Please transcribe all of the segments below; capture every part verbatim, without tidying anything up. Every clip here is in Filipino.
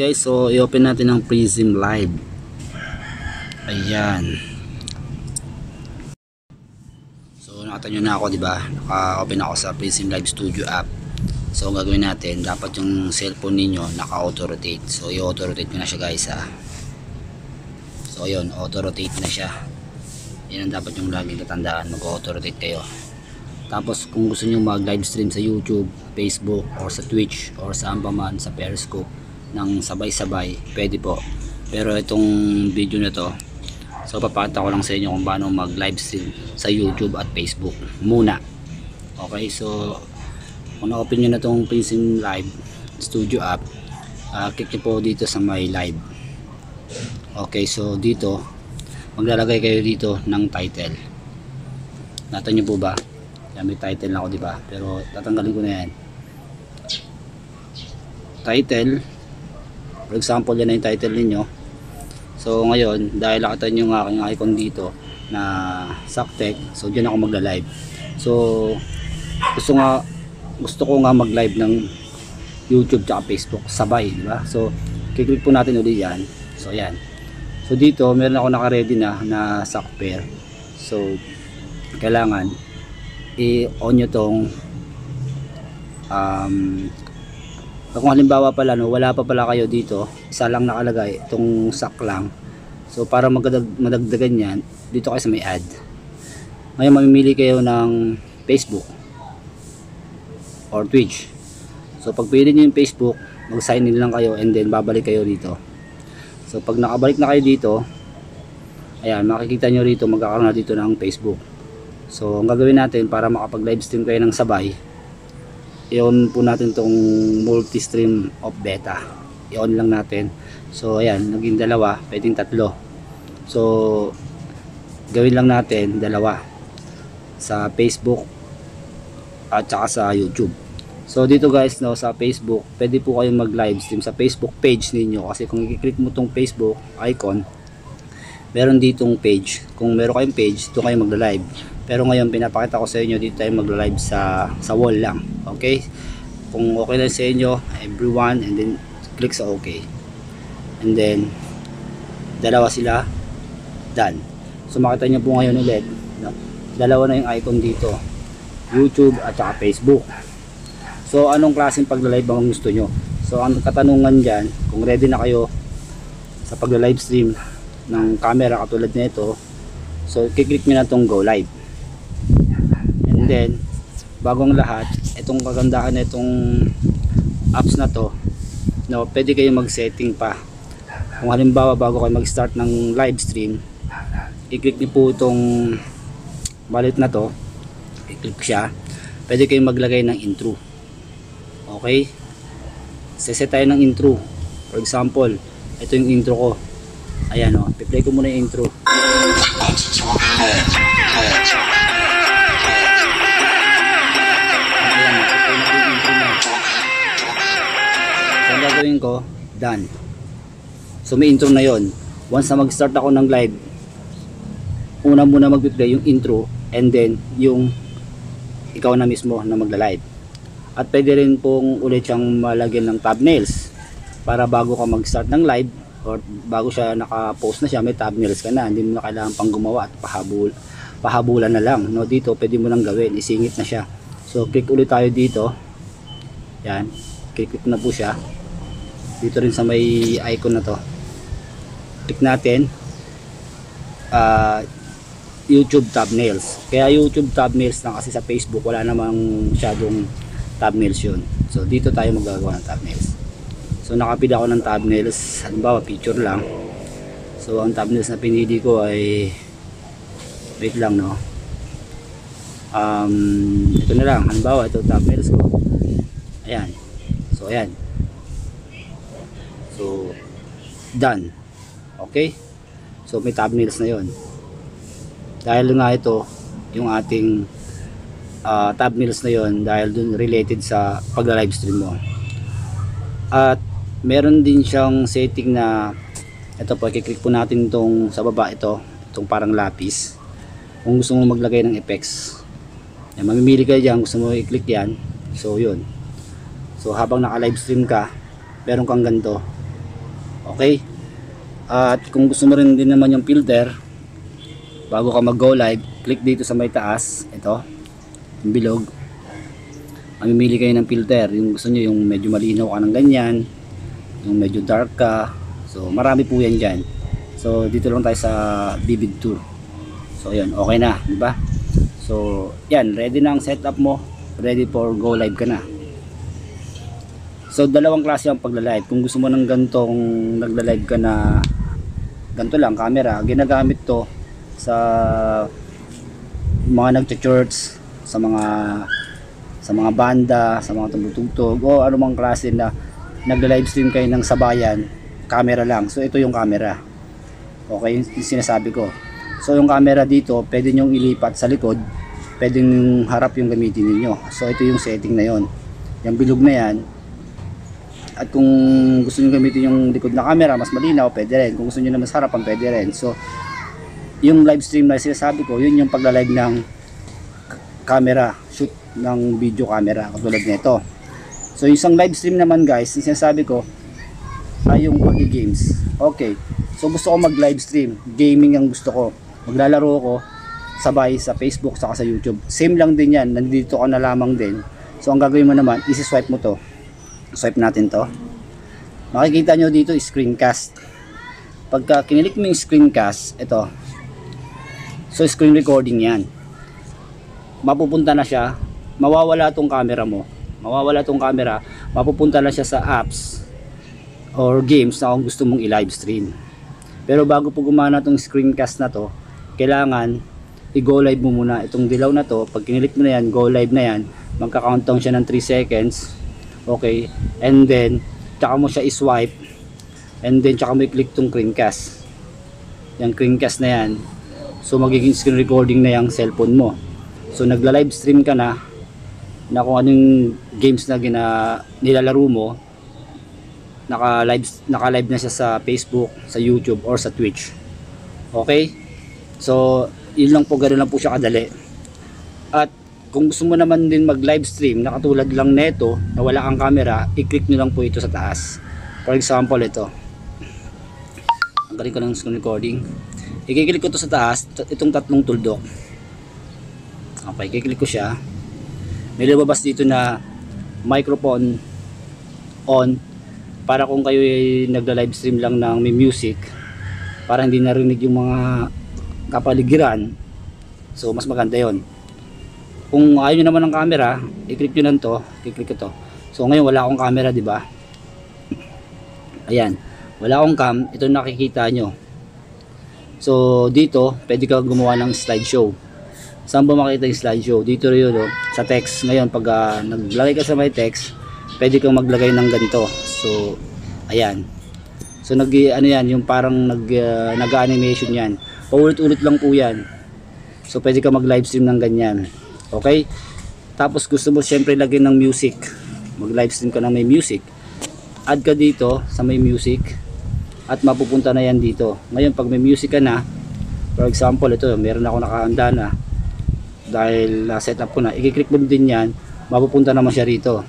guys, so i-open natin ang Prism Live. Ayan. So nakita nyo na ako, diba? Naka-open ako sa Prism Live Studio app. So gagawin natin, dapat yung cellphone ninyo naka-auto-rotate. So i-auto-rotate na siya guys ha. So yun, auto-rotate na siya. Yan ang dapat yung laging tatandaan, mag-auto-rotate kayo. Tapos kung gusto niyo mag-live stream sa YouTube, Facebook, or sa Twitch, or sa Ampaman, sa Periscope, ng sabay-sabay, pwede po. Pero itong video na to, so papakita ko lang sa inyo kung paano mag-live stream sa YouTube at Facebook muna. Okay, so kung na-open nyo na itong Prism Live Studio app, uh, click nyo po dito sa my live. Okay, so dito, maglalagay kayo dito ng title. Nakita nyo po ba? May title na ako diba, pero tatanggalin ko na yan. Title, for example, yan na yung title ninyo. So ngayon, dahil nakita nyo yung aking icon dito na Zacktech, so dyan ako magla-live. So gusto nga gusto ko nga mag-live ng YouTube at Facebook sabay, diba? So kiklik po natin ulit yan. So yan. So dito, meron ako naka-ready na na Zackpair. So kailangan i-on nyo tong um, kung halimbawa pala no, wala pa pala kayo dito, isa lang nakalagay, itong sack lang. So para magdag madagdagan yan, dito kayo sa may add. Ngayon mamimili kayo ng Facebook or Twitch. So pag pili nyo yung Facebook, mag sign in lang kayo and then babalik kayo dito. So pag nakabalik na kayo dito, ayan, makikita nyo rito, magkakaroon na dito ng Facebook. So ang gagawin natin para makapag live stream kayo ng sabay, i-on po natin tong multi-stream of beta. I-on lang natin. So ayan, naging dalawa, pwedeng tatlo. So gawin lang natin dalawa sa Facebook at saka sa YouTube. So dito guys, no, sa Facebook, pwede po kayong mag live stream sa Facebook page ninyo, kasi kung i-click mo tong Facebook icon, meron ditong page. Kung meron kayong page, dito kayo magla-live. Pero ngayon pinapakita ko sa inyo, dito tayo magla-live sa sa wall lang. Okay? Kung okay lang sa inyo, everyone, and then click sa okay. And then dalawa sila, done. So makita niyo po ngayon ulit, no? Dalawa na yung icon dito. YouTube at saka Facebook. So anong klaseng pagla-live ang gusto niyo? So ang katanungan diyan, kung ready na kayo sa pagla-live stream ng camera katulad nito. So kiklik nyo na itong go live. And then bagong lahat, itong kagandahan na itong apps na to, no, pwede kayo mag setting pa. Kung halimbawa bago kayo mag start ng live stream, i-click nyo po itong balit na to, i-click sya, pwede kayo maglagay ng intro. Okay, seset tayo ng intro. For example, ito yung intro ko. Ayan o, piplay ko muna yung intro. Ayan o, piplay na yung intro na. So ang gagawin ko, done. So may intro na yon. Once na mag-start ako ng live, una muna mag-play yung intro, and then yung ikaw na mismo na magla-live. At pwede rin pong ulit siyang malagyan ng thumbnails, para bago ka mag-start ng live, or bago siya naka-post na siya, may thumbnails ka na, hindi mo na kailangan pang gumawa at pahabul, pahabulan na lang, no? Dito pwede mo nang gawin, isingit na siya. So click ulit tayo dito. Yan, click, click na po siya dito rin sa may icon na to. Click natin uh, YouTube thumbnails. Kaya YouTube thumbnails lang kasi sa Facebook wala namang masyadong thumbnails yun. So dito tayo magagawa ng thumbnails. So nakapili ako ng thumbnails, halimbawa picture lang. So ang thumbnails na pinili ko ay, wait lang no, um, ito na lang, halimbawa ito thumbnails ko. Ayan, so ayan, so done. Okay, so may thumbnails na yon. Dahil nga ito yung ating uh, thumbnails na yon, dahil dun related sa pag-live stream mo. At meron din siyang setting na ito po, i-click po natin itong sa baba, ito, itong parang lapis. Kung gusto mo maglagay ng effects, yan, mamimili kayo dyan, gusto mo i-click yan. So yun, so habang naka live stream ka, meron kang ganito, Okay? At kung gusto mo rin din naman yung filter, bago ka mag-go live, click dito sa may taas, ito, yung bilog. Mamimili kayo ng filter. Yung gusto nyo, yung medyo malinaw ka ng ganyan, yung medyo dark ka. So, marami po yan dyan. So, dito lang tayo sa vivid tour. So, yun, okay na, di ba? So, yan, ready na ang setup mo. Ready for go live ka na. So, dalawang klase ang pagla-live. Kung gusto mo ng gantong nagla-live ka na ganito lang, camera, ginagamit to sa mga nag-church, sa mga sa mga banda, sa mga tumutugtog, o anumang klase na nagla-live stream kayo ng sabayan, camera lang. So, ito yung camera. Okay, yung sinasabi ko. So, yung camera dito, pwede nyong ilipat sa likod, pwede nyong harap yung gamitin niyo. So, ito yung setting na yon. Yung bilog na yan. At kung gusto nyo gamitin yung likod na camera, mas malinaw, pwede rin. Kung gusto nyo na mas harapan, pwede rin. So, yung live stream na sinasabi ko, yun yung pagla-live ng camera, shoot ng video camera, katulad nito. So, yung isang live stream naman guys, yung sinasabi ko, ay yung pag-games. Okay. So, gusto ko mag-live stream. Gaming ang gusto ko. Maglalaro ko sabay sa Facebook saka sa YouTube. Same lang din yan. Nandito ka na lamang din. So, ang gagawin mo naman, isi-swipe mo to. Swipe natin to. Makikita nyo dito, screencast. Pagka kinilik mo yung screencast, ito. So, screen recording yan. Mapupunta na siya. Mawawala tong camera mo. Mawawala tong camera. Mapupunta na siya sa apps or games na kung gusto mong i-live stream. Pero bago po gumana itong screencast na to, kailangan i-go live mo muna itong dilaw na to. Pag kinilik mo na yan, go live na yan, magka-count down siya ng three seconds. Okay, and then tsaka mo siya i-swipe, and then tsaka mo i-click itong screencast. Yung screencast na yan, so magiging screen recording na yung cellphone mo. So nagla live stream ka na na kung anong games na gina, nilalaro mo. Naka-live, naka-live na siya sa Facebook, sa YouTube, or sa Twitch. Okay? So, yun lang po, ganoon lang po siya kadali. At kung gusto mo naman din mag-live stream, nakatulad lang neto, na wala kang camera, i-click nyo lang po ito sa taas. For example, ito. Ang galing ko ng screen recording. I-click ko ito sa taas, itong tatlong tuldok. Okay, i-click ko siya. May lumabas dito na microphone on, para kung kayo ay nagla-live stream lang ng may music, para hindi narinig yung mga kapaligiran. So mas maganda yon. Kung ayaw nyo naman ng camera, i-click nyo lang to, i-click ito. So ngayon wala akong camera, di ba? Ayan, wala akong cam, ito nakikita nyo. So dito, pwede ka gumawa ng slideshow. Saan ba makita yung slideshow? Dito rin yun, sa text. Ngayon pag uh, naglagay ka sa may text, pwede kang maglagay ng ganito. So, ayan. So, nag, ano yan, yung parang nag, uh, nag-animation yan. Paulit-ulit lang po yan. So, pwede kang mag-live stream ng ganyan. Okay? Tapos, gusto mo syempre lagay ng music. Mag-live stream ka ng may music. Add ka dito sa may music. At mapupunta na yan dito. Ngayon, pag may music ka na, for example, ito, meron ako nakahanda na. Dahil uh, set up ko na. I-click mo din yan. Mapupunta naman siya rito.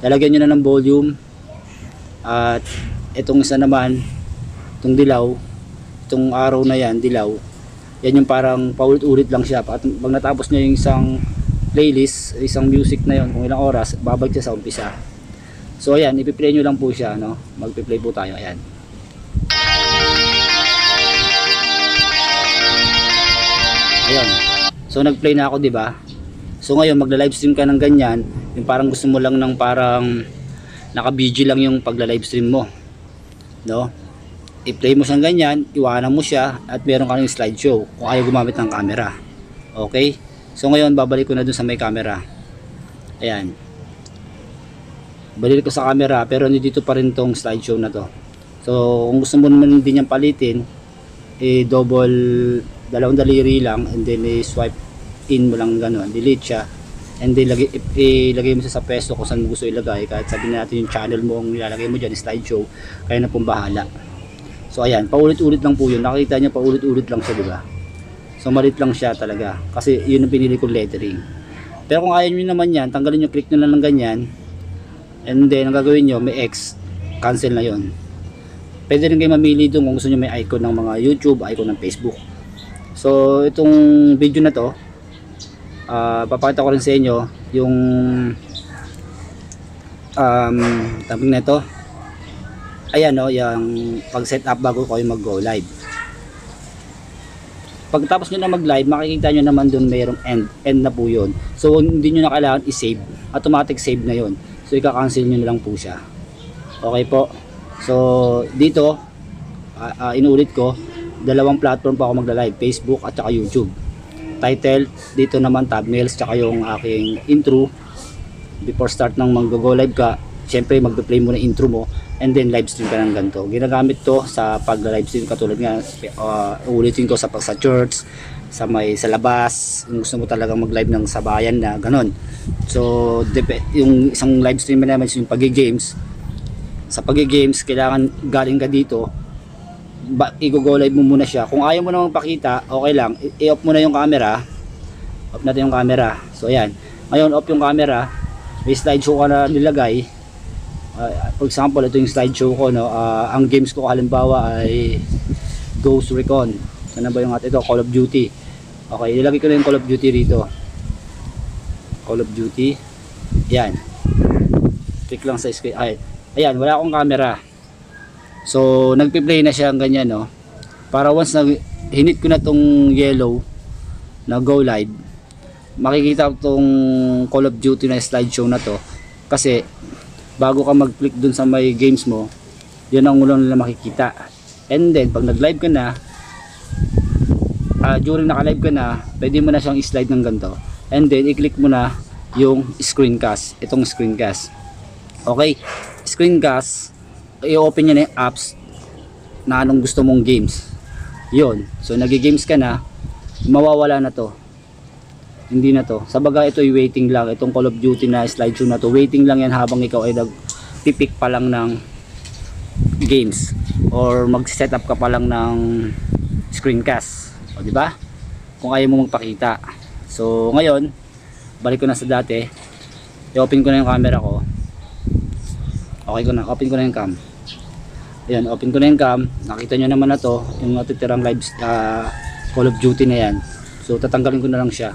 Lalagyan nyo na ng volume. At itong isa naman, itong dilaw, itong araw na yan, dilaw, yan yung parang paulit-ulit lang siya. At pag natapos nyo yung isang playlist, isang music na yun, kung ilang oras, babalik siya sa umpisa. So ayan, ipiplay nyo lang po siya, no? Magpiplay po tayo, ayan. Ayan. So nagplay na ako, diba? So ngayon magla-livestream ka ng ganyan, yung parang gusto mo lang ng parang naka-B G lang yung pagla-livestream mo. No? I-play mo siyang ganyan, iwanan mo siya at meron ka ng slideshow kung ayaw gumamit ng camera. Okay? So ngayon babalik ko na dun sa may camera. Ayan. Balik ko sa camera pero nandito pa rin tong slideshow na to. So kung gusto mo naman din niyang palitin, i-double, dalawang daliri lang and then i-swipe in mo lang gano'n, delete siya and then ilagay, ilagay mo siya sa pwesto kung saan mo gusto ilagay, kahit sabihin natin yung channel mo ang nilalagay mo dyan, slideshow, kaya na pong bahala. So ayan, paulit-ulit lang po yun, nakikita nyo paulit-ulit lang siya, diba? So malit lang siya talaga kasi yun ang pinili kong lettering. Pero kung ayaw nyo naman yan, tanggalin nyo, click nyo lang ng ganyan and then ang gagawin nyo, may X, cancel na yun. Pwede rin kayo mamili doon kung gusto nyo may icon ng mga YouTube, icon ng Facebook. So itong video na to, uh, papakita ko rin sa inyo yung um, topic na ito. Ayan o, yung pag-set up bago kayo mag-go live. Pagtapos nyo na mag-live, makikita nyo naman doon mayroong end. End na po yun. So hindi nyo na kailangan i-save. Automatic save na yun. So ika-cancel nyo na lang po siya. Okay po. So dito, uh, uh, inuulit ko, dalawang platform pa ako magla-live. Facebook at saka YouTube. Title, dito naman thumbnails, saka yung aking intro. Before start ng mag-go live ka, syempre mag-play mo na intro mo. And then live stream ka ng ganito. Ginagamit to sa pag-live stream katulad nga uh, ulitin ko sa sa church, sa may sa labas, yung gusto mo talagang mag-live ng sabayan na ganun. So yung isang live stream naman is yung pag-games. Sa pag-games kailangan galing ka dito. I-go live mo muna siya. Kung ayaw mo namang pakita, okay lang. I-off mo na yung camera. Off natin yung camera. So ayan. Ngayon off yung camera. May slideshow ka na nilagay. Uh, for example, ito yung slideshow ko, no? Uh, ang games ko halimbawa ay Ghost Recon. Sana ba yung ato? Ito, Call of Duty. Okay, nilagay ko na yung Call of Duty rito. Call of Duty. Ayan. Click lang sa screen. Ay, ayan, wala akong camera. So, nagpi-play na siya ang ganyan, no? Para once na hinit ko na tong yellow na go live, makikita tong Call of Duty na slideshow na to. Kasi bago ka mag-click dun sa may games mo, yun ang ulo nila makikita. And then, pag nag-live ka na, uh, during naka-live ka na, pwede mo na siyang i-slide ng ganito. And then, i-click mo na yung screencast. Itong screencast. Okay? Screencast, i-open nyo na yung apps na anong gusto mong games. Yun. So, nag-games ka na, mawawala na to. Hindi na to. Sabaga ito ay waiting lang. Itong Call of Duty na slideshow na to. Waiting lang yan habang ikaw ay nag-tipik pa lang ng games. Or mag-set up ka pa lang ng screencast. O diba? Kung ayaw mo magpakita. So ngayon, balik ko na sa dati. I-open ko na yung camera ko. Okay ko na. Open ko na yung cam. Ayan, open ko na yung cam. Nakita nyo naman na to. Yung natitirang live uh, Call of Duty na yan. So tatanggalin ko na lang siya.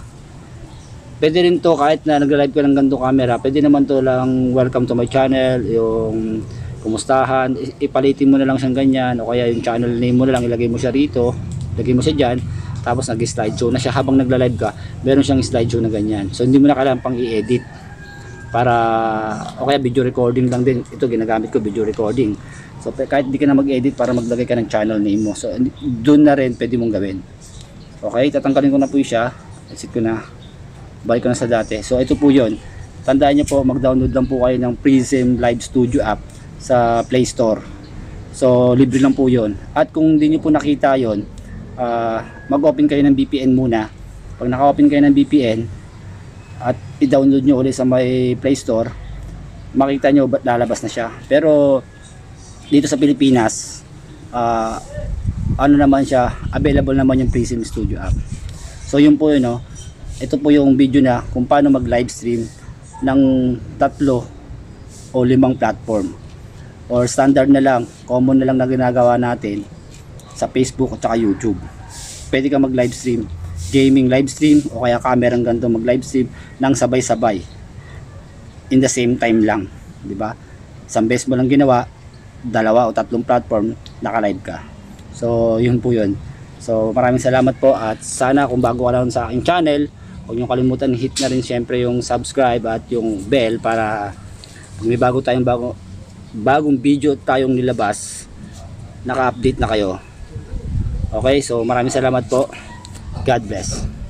Pwede rin to kahit na nag-live ka ng ganito camera, pwede naman to lang welcome to my channel, yung kumustahan, ipalitin mo na lang siyang ganyan o kaya yung channel name mo na lang, ilagay mo siya rito, ilagay mo siya dyan, tapos nag-slideshow na siya habang nagla-live ka, meron siyang slideshow na ganyan. So hindi mo na kailangan pang i-edit para, o kaya video recording lang din, ito ginagamit ko video recording. So kahit hindi ka na mag-edit para maglagay ka ng channel name mo, so doon na rin pwede mong gawin. Okay, tatanggalin ko na po siya, exit ko na. Balik ko na sa dati. So ito po yun. Tandaan nyo po, mag-download lang po kayo ng Prism Live Studio app sa Play Store. So libre lang po yun. At kung hindi nyo po nakita yun, uh, mag-open kayo ng V P N muna. Pag naka-open kayo ng V P N at i-download nyo ulit sa may Play Store, makita nyo lalabas na siya. Pero dito sa Pilipinas, uh, ano naman siya, available naman yung Prism Studio app. So yun po yun, no? Ito po yung video na kung paano mag live stream ng tatlo o limang platform or standard na lang, common na lang na ginagawa natin sa Facebook at saka YouTube. Pwede ka mag live stream, gaming live stream o kaya camera ng ganito mag live stream ng sabay-sabay in the same time lang, di ba? Isang beses mo lang ginawa, dalawa o tatlong platform naka-live ka. So yun po yun. So maraming salamat po at sana kung bago ka lang sa aking channel, huwag nyo kalimutan, hit na rin syempre yung subscribe at yung bell para pag may bago tayong bago, bagong video tayong nilabas, naka-update na kayo. Okay, so maraming salamat po. God bless.